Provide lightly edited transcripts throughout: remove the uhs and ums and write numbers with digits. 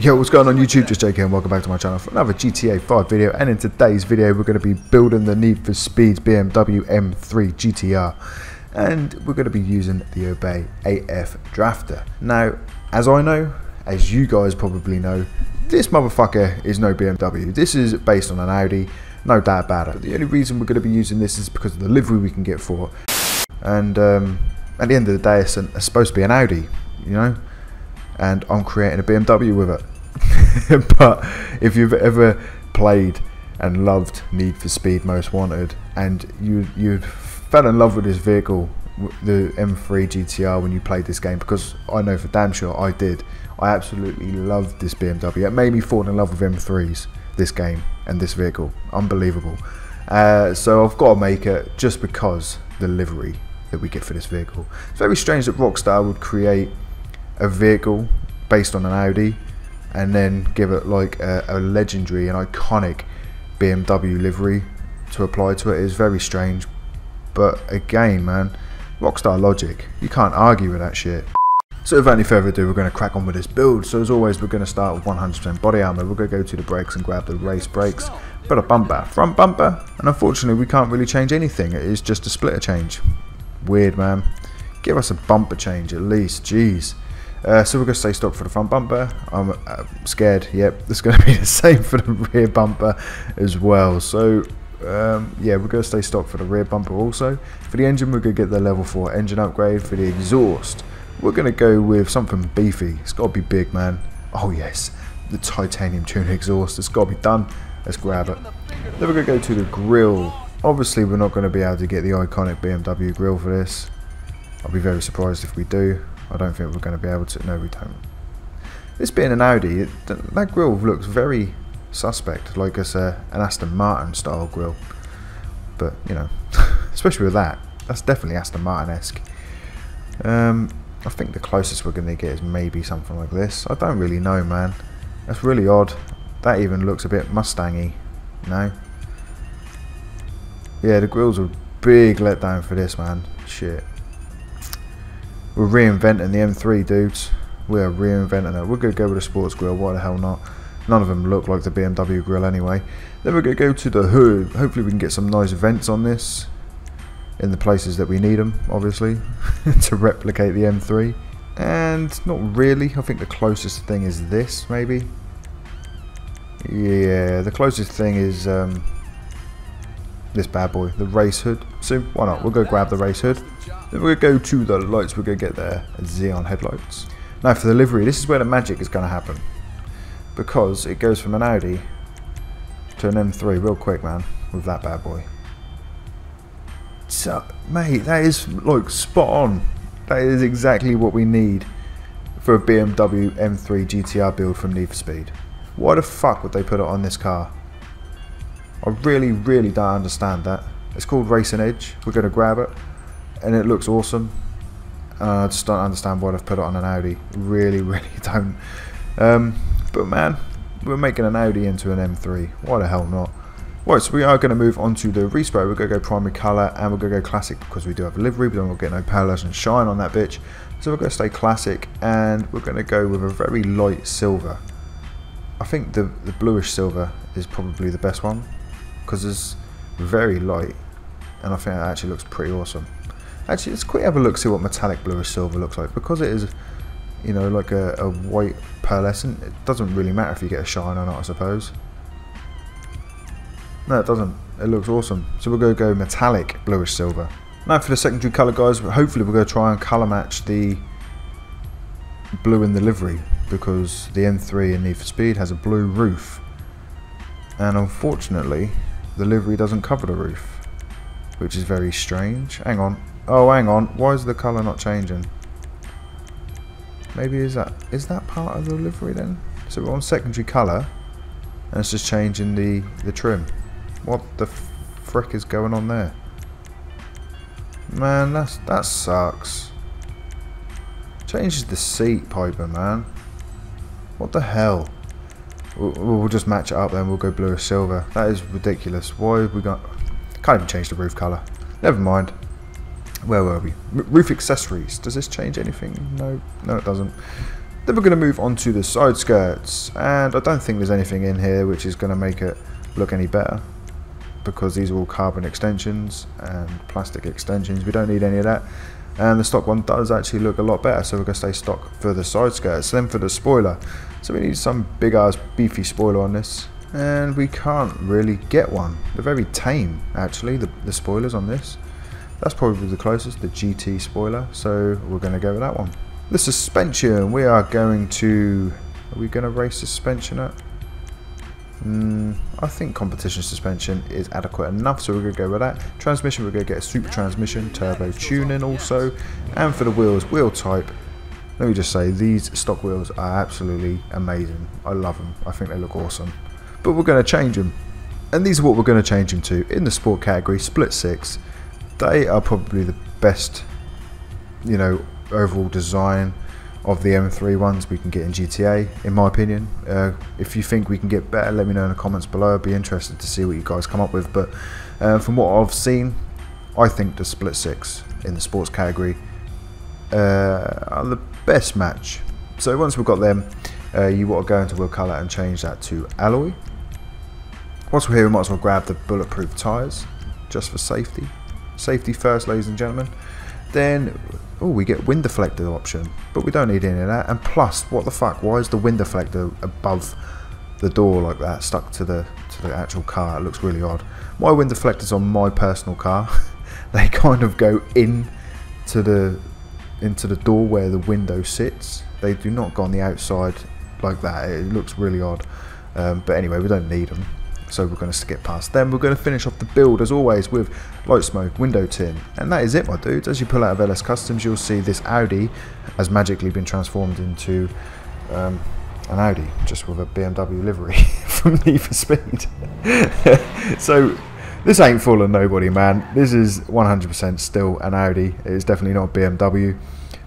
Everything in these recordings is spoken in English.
Yo, what's going on YouTube? Just Jake here and welcome back to my channel for another GTA 5 video. And in today's video we're going to be building the Need for Speed's BMW M3 GTR. And we're going to be using the Obey AF drafter. Now, as I know, as you guys probably know, this motherfucker is no BMW. This is based on an Audi, no doubt about it. But the only reason we're going to be using this is because of the livery we can get for it. And at the end of the day it's supposed to be an Audi, you know? And I'm creating a BMW with it. But if you've ever played and loved Need for Speed Most Wanted, and you fell in love with this vehicle, the M3 GTR, when you played this game, because I know for damn sure I did. I absolutely loved this BMW. It made me fall in love with M3s, this game and this vehicle. Unbelievable. So I've got to make it just because the livery that we get for this vehicle. It's very strange that Rockstar would create a vehicle based on an Audi and then give it like a legendary and iconic BMW livery to apply to it. It is very strange, but again, man, Rockstar logic, you can't argue with that shit. So without any further ado, we're going to crack on with this build. So as always, we're going to start with 100% body armor. We're going to go to the brakes and grab the race brakes, but a bumper, front bumper, and unfortunately we can't really change anything. It is just a splitter change. Weird, man. Give us a bumper change at least, jeez. So we're going to stay stock for the front bumper. I'm scared, yep, it's going to be the same for the rear bumper as well. So yeah, we're going to stay stock for the rear bumper also. For the engine, we're going to get the level 4 engine upgrade. For the exhaust, we're going to go with something beefy. It's got to be big, man. Oh yes, the titanium tune exhaust, it's got to be done. Let's grab it. Then we're going to go to the grille. Obviously we're not going to be able to get the iconic BMW grille for this. I'll be very surprised if we do. I don't think we're going to be able to. No, we don't. This being an Audi, that grille looks very suspect, like it's an Aston Martin style grille. But you know, especially with that's definitely Aston Martin-esque. I think the closest we're going to get is maybe something like this. I don't really know, man. That's really odd. That even looks a bit Mustangy. No. Yeah, the grille's a big letdown for this, man. Shit. We're reinventing the M3, dudes. We are reinventing it. We're going to go with a sports grille. Why the hell not? None of them look like the BMW grille anyway. Then we're going to go to the hood. Hopefully we can get some nice vents on this in the places that we need them, obviously, to replicate the M3. And not really. I think the closest thing is this, maybe. Yeah, the closest thing is this bad boy, the race hood. So why not? We'll go grab the race hood. Then we're going to go to the lights. We're going to get the Xeon headlights. Now for the livery, this is where the magic is going to happen, because it goes from an Audi to an M3 real quick, man, with that bad boy. So, mate, that is like spot on. That is exactly what we need for a BMW M3 GTR build from Need for Speed. Why the fuck would they put it on this car? I really, really don't understand that. It's called Racing Edge. We're going to grab it. And it looks awesome. I just don't understand why they've put it on an Audi. Really, really don't. But man, we're making an Audi into an M3. Why the hell not? Right, so we are going to move on to the respray. We're going to go primary colour and we're going to go classic, because we do have a livery, but then we'll get no parallels and shine on that bitch. So we're going to stay classic and we're going to go with a very light silver. I think the bluish silver is probably the best one, because it's very light and I think it actually looks pretty awesome. Actually, let's quickly have a look, see what metallic bluish silver looks like, because it is, you know, like a white pearlescent. It doesn't really matter if you get a shine or not, I suppose. No, it doesn't. It looks awesome. So we're going to go metallic bluish silver. Now for the secondary colour, guys, hopefully we're going to try and colour match the blue in the livery, because the M3 in Need for Speed has a blue roof, and unfortunately the livery doesn't cover the roof, which is very strange. Hang on. Oh, hang on, why is the colour not changing? Maybe is that part of the livery then? So we're on secondary colour and it's just changing the trim. What the frick is going on there? Man, that sucks. Changes the seat piper, man. What the hell? We'll just match it up then, we'll go blue or silver. That is ridiculous. Why have we got... Can't even change the roof colour. Never mind. Where were we? Roof accessories. Does this change anything? No, no, it doesn't. Then we're going to move on to the side skirts, and I don't think there's anything in here which is going to make it look any better, because these are all carbon extensions and plastic extensions. We don't need any of that, and the stock one does actually look a lot better, so we're going to stay stock for the side skirts. Then for the spoiler, so we need some big ass beefy spoiler on this, and we can't really get one. They're very tame actually, the spoilers on this. That's probably the closest, the GT spoiler, so we're going to go with that one. The suspension, we are going to... Are we going to race suspension up? I think competition suspension is adequate enough, so we're going to go with that. Transmission, we're going to get a super transmission, turbo tuning also. And for the wheels, wheel type, let me just say, these stock wheels are absolutely amazing. I love them. I think they look awesome. But we're going to change them. And these are what we're going to change them to. In the sport category, split six. They are probably the best, you know, overall design of the M3 ones we can get in GTA, in my opinion. If you think we can get better, let me know in the comments below. I'd be interested to see what you guys come up with, but from what I've seen, I think the split six in the sports category are the best match. So once we've got them, you want to go into wheel colour and change that to alloy. Once we're here, we might as well grab the bulletproof tyres, just for safety. Safety first, ladies and gentlemen. Then we get wind deflector option, but we don't need any of that. And plus, what the fuck, why is the wind deflector above the door like that, stuck to the actual car? It looks really odd. My wind deflectors on my personal car, they kind of go into the door where the window sits. They do not go on the outside like that. It looks really odd, but anyway, we don't need them, so we're going to skip past them. We're going to finish off the build as always with light smoke, window tin, and that is it, my dudes. As you pull out of LS Customs, you'll see this Audi has magically been transformed into an Audi, just with a BMW livery from Need for Speed. So this ain't fooling nobody, man. This is 100% still an Audi. It is definitely not a BMW,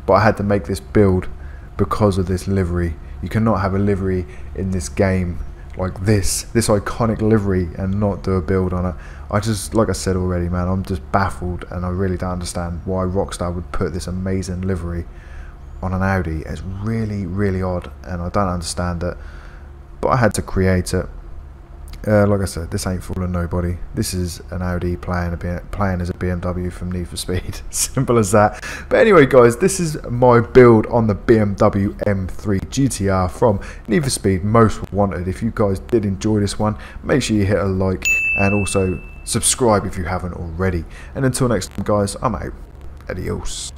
but I had to make this build because of this livery. You cannot have a livery in this game like this iconic livery and not do a build on it. I just, like I said already, man, I'm just baffled, and I really don't understand why Rockstar would put this amazing livery on an Audi. It's really, really odd, and I don't understand it, but I had to create it. Like I said, this ain't fooling nobody. This is an Audi playing as a BMW from Need for Speed. Simple as that. But anyway, guys, this is my build on the BMW M3 GTR from Need for Speed Most Wanted. If you guys did enjoy this one, make sure you hit a like and also subscribe if you haven't already. And until next time, guys, I'm out. Adios.